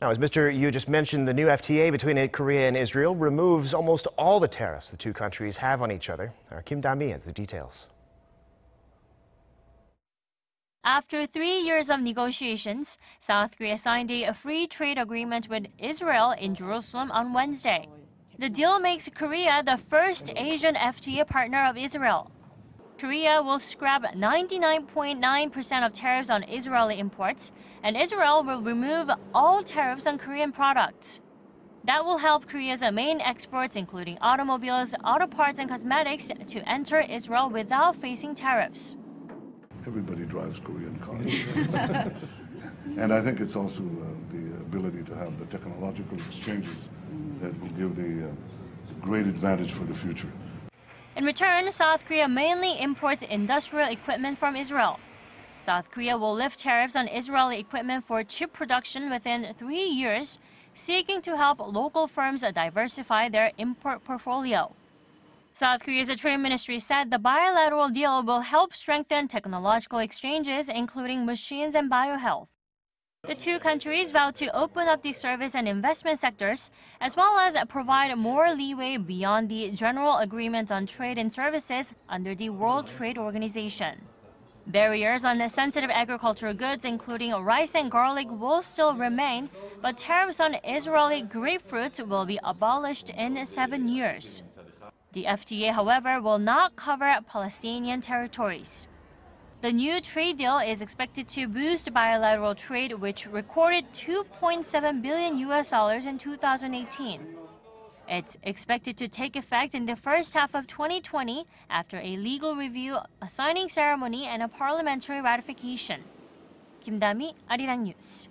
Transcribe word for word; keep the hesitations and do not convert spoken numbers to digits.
Now, as Mister Yu just mentioned, the new F T A between Korea and Israel removes almost all the tariffs the two countries have on each other. Our Kim Da-mi has the details. After three years of negotiations, South Korea signed a free trade agreement with Israel in Jerusalem on Wednesday. The deal makes Korea the first Asian F T A partner of Israel. Korea will scrap ninety-nine point nine percent of tariffs on Israeli imports, and Israel will remove all tariffs on Korean products. That will help Korea's main exports, including automobiles, auto parts, and cosmetics, to enter Israel without facing tariffs. Everybody drives Korean cars. And I think it's also uh, the ability to have the technological exchanges that will give the uh, great advantage for the future. In return, South Korea mainly imports industrial equipment from Israel. South Korea will lift tariffs on Israeli equipment for chip production within three years, seeking to help local firms diversify their import portfolio. South Korea's Trade Ministry said the bilateral deal will help strengthen technological exchanges, including machines and biohealth. The two countries vowed to open up the service and investment sectors, as well as provide more leeway beyond the general agreements on trade and services under the World Trade Organization. Barriers on the sensitive agricultural goods, including rice and garlic, will still remain, but tariffs on Israeli grapefruits will be abolished in seven years. The F T A, however, will not cover Palestinian territories. The new trade deal is expected to boost bilateral trade, which recorded two point seven billion U S dollars in two thousand eighteen. It's expected to take effect in the first half of twenty twenty after a legal review, a signing ceremony, and a parliamentary ratification. Kim Da-mi, Arirang News.